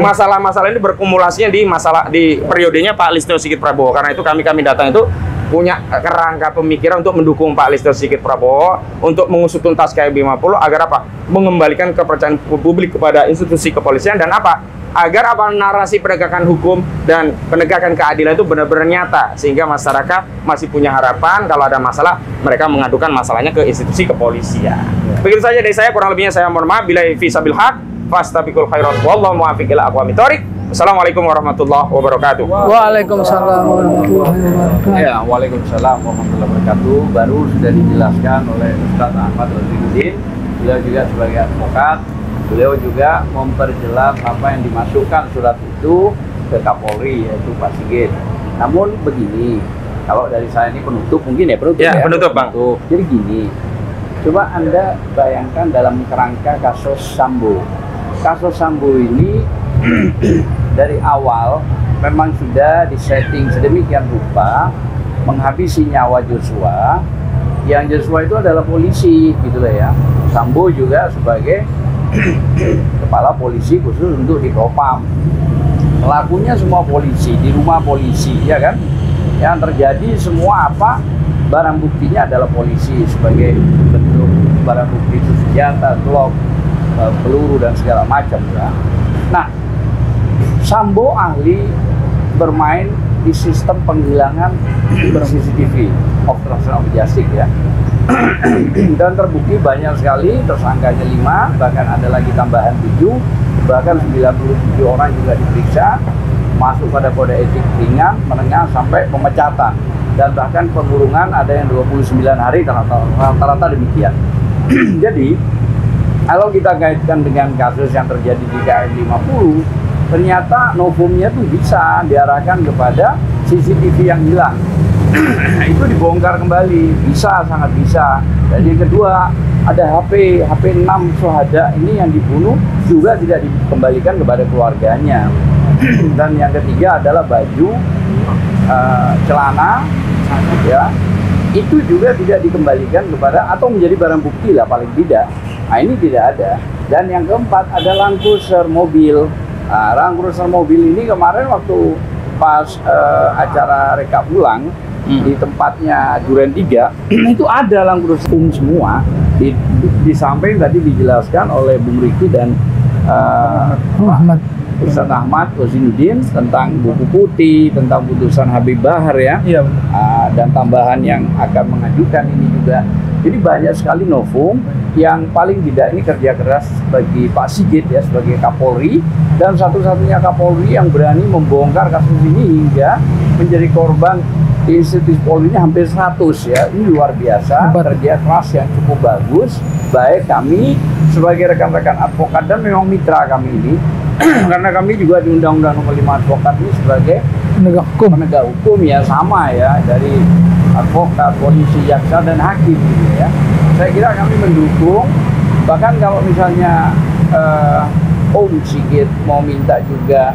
masalah-masalah ini berkumulasinya di masalah di periodenya Pak Listyo Sigit Prabowo. Karena itu kami kami datang itu punya kerangka pemikiran untuk mendukung Pak Listyo Sigit Prabowo untuk mengusut tuntas K M lima puluh agar apa? Mengembalikan kepercayaan publik kepada institusi kepolisian dan apa? Agar apa narasi penegakan hukum dan penegakan keadilan itu benar-benar nyata sehingga masyarakat masih punya harapan kalau ada masalah mereka mengadukan masalahnya ke institusi kepolisian. Begitu saja dari saya, kurang lebihnya saya mohon maaf. Billahi fisabil haq, fastabiqul khairat, wallahu muwaffiq ila aqwamit thoriq. Assalamualaikum warahmatullahi wabarakatuh. Waalaikumsalam warahmatullahi wabarakatuh. Ya, waalaikumsalam warahmatullahi wabarakatuh. Baru sudah dijelaskan oleh Ustaz Ahmad Khozinudin, beliau juga sebagai advokat, beliau juga memperjelas apa yang dimasukkan surat itu ke Kapolri yaitu Pak Sigit. Namun begini, kalau dari saya ini penutup mungkin ya penutup. Ya, ya penutup, Bang. Penutup. Jadi gini, coba Anda bayangkan dalam kerangka kasus Sambo. Kasus Sambo ini dari awal memang sudah disetting sedemikian rupa menghabisi nyawa Joshua, yang Joshua itu adalah polisi gitu lah ya. Sambo juga sebagai kepala polisi khusus untuk di Propam, pelakunya semua polisi, di rumah polisi ya kan, yang terjadi semua apa barang buktinya adalah polisi sebagai bentuk barang bukti itu senjata, glock, peluru dan segala macam ya. Nah, Sambo ahli bermain di sistem penghilangan ber C C T V, obstruction of justice ya. Dan terbukti banyak sekali, tersangkanya lima, bahkan ada lagi tambahan tujuh, bahkan sembilan puluh tujuh orang juga diperiksa, masuk pada kode etik ringan, menengah sampai pemecatan, dan bahkan pengurungan ada yang dua puluh sembilan hari, rata-rata demikian. Jadi kalau kita kaitkan dengan kasus yang terjadi di K M lima puluh, ternyata novumnya itu bisa diarahkan kepada C C T V yang hilang. Itu dibongkar kembali, bisa, sangat bisa. Dan yang kedua, ada H P, H P enam Sohada ini yang dibunuh juga tidak dikembalikan kepada keluarganya. Dan yang ketiga adalah baju, uh, celana, ya, itu juga tidak dikembalikan kepada atau menjadi barang bukti lah paling tidak. Nah ini tidak ada. Dan yang keempat ada Land Cruiser mobil. Nah, Land Cruiser mobil ini kemarin waktu pas eh, acara rekap ulang hmm. di tempatnya Duren tiga itu ada Land Cruiser semua. Di, di, di samping tadi dijelaskan oleh Bung Ricky dan eh, Ahmad Ustaz Ahmad Khozinudin tentang buku putih, tentang putusan Habib Bahar ya, ya. Uh, dan tambahan yang akan mengajukan ini juga. Jadi banyak sekali novum yang paling tidak ini kerja keras bagi Pak Sigit ya sebagai Kapolri, dan satu-satunya Kapolri yang berani membongkar kasus ini hingga menjadi korban di institusi Polri ini hampir seratus ya. Ini luar biasa, kerja keras yang cukup bagus, baik kami sebagai rekan-rekan advokat dan memang mitra kami ini. Karena kami juga di Undang-Undang Nomor lima Advokat ini sebagai penegak hukum, penegak hukum ya sama ya, dari advokat, polisi, jaksa dan hakim gitu ya. Saya kira kami mendukung, bahkan kalau misalnya eh, Om Sigit mau minta juga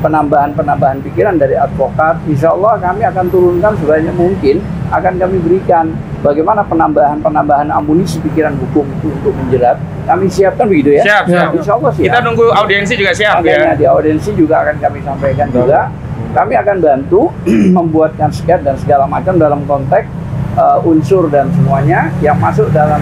penambahan-penambahan pikiran dari advokat, insya Allah kami akan turunkan sebanyak mungkin, akan kami berikan bagaimana penambahan-penambahan amunisi pikiran hukum itu untuk menjerat. Kami siapkan begitu ya. Siap, siap. Insya Allah siap. Kita nunggu audiensi juga siap. Makanya ya. Di audiensi juga akan kami sampaikan juga. Kami akan bantu membuatkan sketch dan segala macam dalam konteks uh, unsur dan semuanya yang masuk dalam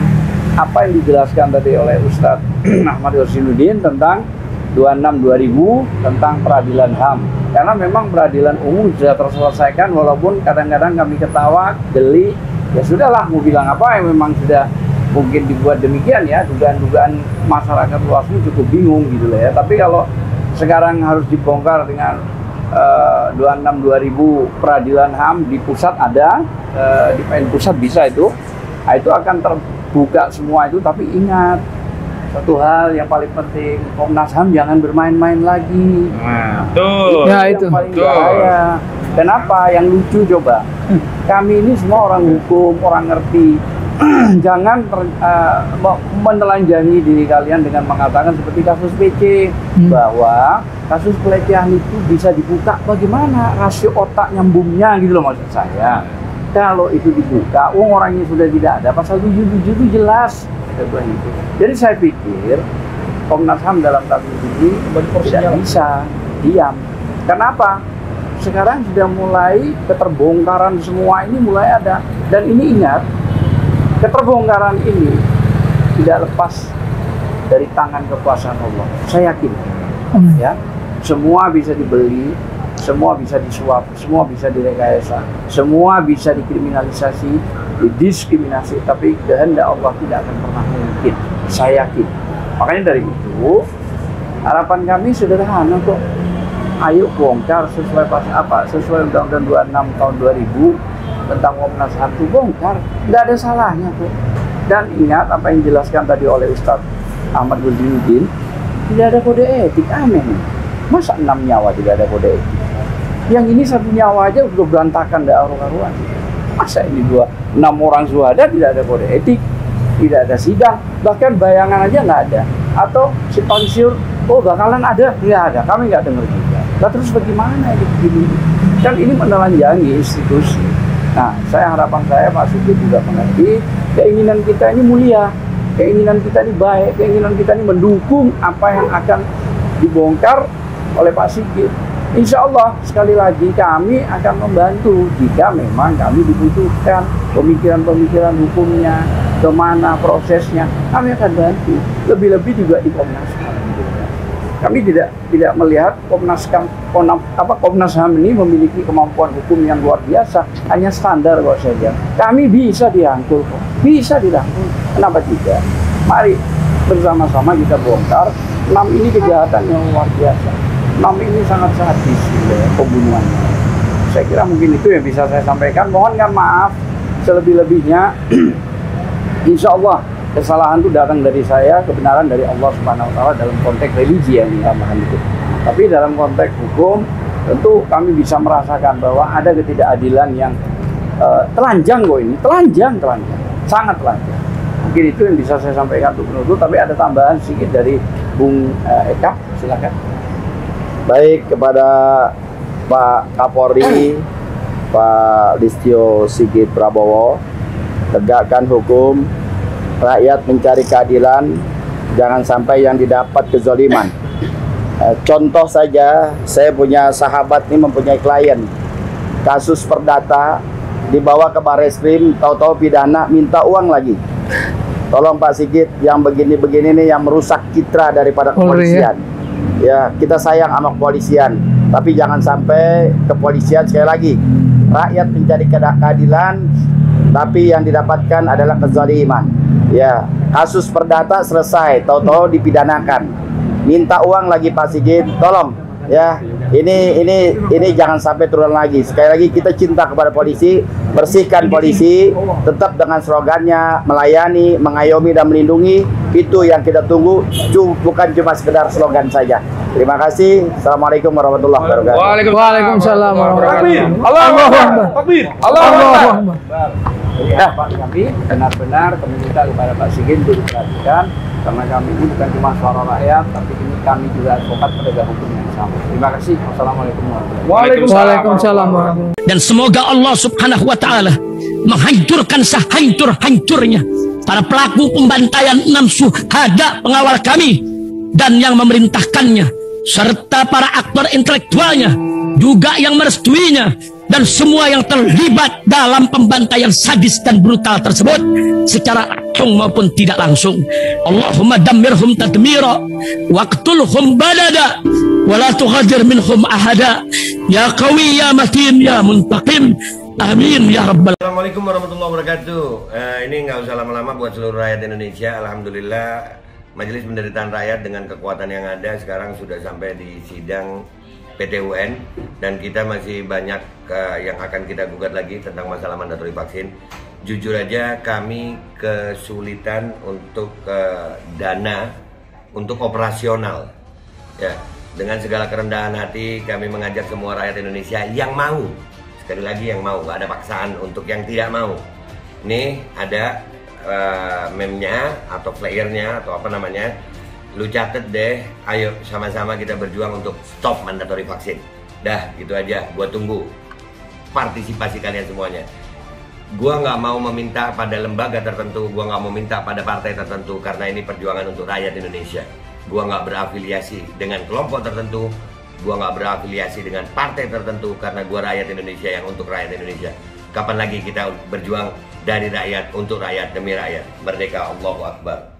apa yang dijelaskan tadi oleh Ustadz Ahmad Khozinudin tentang dua puluh enam dua ribu tentang peradilan H A M. Karena memang peradilan umum sudah terselesaikan, walaupun kadang-kadang kami ketawa, geli, ya sudahlah mau bilang apa, yang memang sudah mungkin dibuat demikian ya, dugaan-dugaan masyarakat luas itu cukup bingung gitu lah ya. Tapi kalau sekarang harus dibongkar dengan uh, dua puluh enam dua ribu peradilan H A M di pusat ada, uh, di P N pusat bisa itu, nah, itu akan terbuka semua itu. Tapi ingat, satu hal yang paling penting, Komnas H A M jangan bermain-main lagi. Nah, tuh. Itu, ya, itu. Yang paling bahaya. Kenapa? Yang lucu coba. Kami ini semua orang hukum, orang ngerti. Jangan ter, uh, menelanjangi diri kalian dengan mengatakan seperti kasus P C hmm. bahwa kasus pelecehan itu bisa dibuka. Bagaimana rasio otak nyambungnya gitu loh maksud saya. Kalau itu dibuka, uang orangnya sudah tidak ada. Pasal tujuh puluh tujuh itu jelas. Jadi saya pikir Komnas H A M dalam kasus ini tidak bisa diam. Kenapa? sekarang sudah mulai keterbongkaran semua ini mulai ada. Dan ini ingat, keterbongkaran ini tidak lepas dari tangan kekuasaan Allah. Saya yakin, hmm. ya, semua bisa dibeli, semua bisa disuap, semua bisa direkayasa, semua bisa dikriminalisasi, didiskriminasi. Tapi kehendak Allah tidak akan pernah mungkin. Saya yakin. Makanya dari itu, harapan kami sederhana kok. Ayo bongkar sesuai pas apa? Sesuai Undang-Undang dua puluh enam tahun dua ribu tentang Komnas H A M itu bongkar, nggak ada salahnya kok. Dan ingat apa yang dijelaskan tadi oleh Ustadz Ahmad Khozinudin, tidak ada kode etik, aneh. Masa enam nyawa tidak ada kode etik? Yang ini satu nyawa aja udah berantakan, dah karuan. Masa ini dua enam orang zuhada tidak ada kode etik, tidak ada sidang, bahkan bayangan aja nggak ada. Atau si pensiun, oh bakalan ada, nggak ada, kami nggak dengar juga. Nah, terus bagaimana ini begini? Kan ini menelanjangi institusi. Nah, saya harapan saya Pak Sigit juga mengerti keinginan kita ini mulia, keinginan kita ini baik, keinginan kita ini mendukung apa yang akan dibongkar oleh Pak Sigit. Insya Allah sekali lagi kami akan membantu jika memang kami dibutuhkan pemikiran-pemikiran hukumnya, kemana prosesnya, kami akan bantu. Lebih-lebih juga di Komnas H A M. Kami tidak tidak melihat Komnas H A M, apa, Komnas H A M ini memiliki kemampuan hukum yang luar biasa, hanya standar kok saja. Kami bisa dirangkul, bisa dirangkul. Kenapa tidak? Mari bersama-sama kita bongkar. Enam ini kejahatan yang luar biasa. Enam ini sangat sadis ya, pembunuhannya. Saya kira mungkin itu yang bisa saya sampaikan. Mohon kan maaf selebih-lebihnya. Insya Allah. Kesalahan itu datang dari saya, kebenaran dari Allah Subhanahu Wa Taala dalam konteks religi yang ditambahkan itu. Tapi dalam konteks hukum, tentu kami bisa merasakan bahwa ada ketidakadilan yang uh, telanjang kok ini, telanjang, telanjang, sangat telanjang. Mungkin itu yang bisa saya sampaikan untuk penutup. Tapi ada tambahan sedikit dari Bung uh, Eka, silakan. Baik, kepada Pak Kapolri, Pak Listyo Sigit Prabowo, tegakkan hukum. Rakyat mencari keadilan, jangan sampai yang didapat kezaliman. Eh, contoh saja, saya punya sahabat ini mempunyai klien. Kasus perdata, dibawa ke Barreskrim, tahu-tahu pidana, minta uang lagi. Tolong Pak Sigit, yang begini-begini nih yang merusak citra daripada kepolisian. Oh, ya. ya, kita sayang sama kepolisian, tapi jangan sampai kepolisian sekali lagi. Rakyat mencari keadilan, tapi yang didapatkan adalah kezaliman. Ya, kasus perdata selesai, tahu-tahu dipidanakan. Minta uang lagi Pak Sigit, tolong. Ya, ini ini ini jangan sampai turun lagi. Sekali lagi kita cinta kepada polisi, bersihkan polisi, tetap dengan slogannya melayani, mengayomi dan melindungi. Itu yang kita tunggu, bukan cuma sekedar slogan saja. Terima kasih. Assalamualaikum warahmatullahi wabarakatuh. Waalaikumsalam warahmatullahi wabarakatuh. Allahu Akbar. Allahu Akbar. Jadi harapan kami benar-benar kami minta kepada Pak Sigit untuk diperhatikan, karena kami ini bukan cuma suara rakyat, tapi ini kami juga advokat penegak hukum yang sama. Terima kasih. Wassalamualaikum warahmatullahi wabarakatuh. Dan semoga Allah Subhanahu Wa Taala menghancurkan sehancur-hancurnya para pelaku pembantaian enam syuhada pengawal kami dan yang memerintahkannya, serta para aktor intelektualnya juga yang merestuinya, dan semua yang terlibat dalam pembantaian sadis dan brutal tersebut secara langsung maupun tidak langsung. Allahumma dammirhum tadmira waqtulhum balada wa la tughadir minhum ahada ya qawi ya matin ya muntaqim amin ya rabbal. Assalamualaikum warahmatullahi wabarakatuh. Eh, ini nggak usah lama-lama buat seluruh rakyat Indonesia. Alhamdulillah Majelis Penderitaan Rakyat dengan kekuatan yang ada sekarang sudah sampai di sidang P T U N, dan kita masih banyak uh, yang akan kita gugat lagi tentang masalah mandatori vaksin. Jujur aja kami kesulitan untuk uh, dana untuk operasional ya. Dengan segala kerendahan hati kami mengajak semua rakyat Indonesia yang mau, sekali lagi yang mau, gak ada paksaan untuk yang tidak mau. Nih ada uh, memnya atau flyernya atau apa namanya, lu catet deh, ayo sama-sama kita berjuang untuk stop mandatori vaksin. Dah, gitu aja, gua tunggu partisipasi kalian semuanya. Gua nggak mau meminta pada lembaga tertentu, gua nggak mau minta pada partai tertentu, karena ini perjuangan untuk rakyat Indonesia. Gua nggak berafiliasi dengan kelompok tertentu, Gua nggak berafiliasi dengan partai tertentu karena gua rakyat Indonesia yang untuk rakyat Indonesia. Kapan lagi kita berjuang dari rakyat untuk rakyat demi rakyat. Merdeka, Allahu Akbar.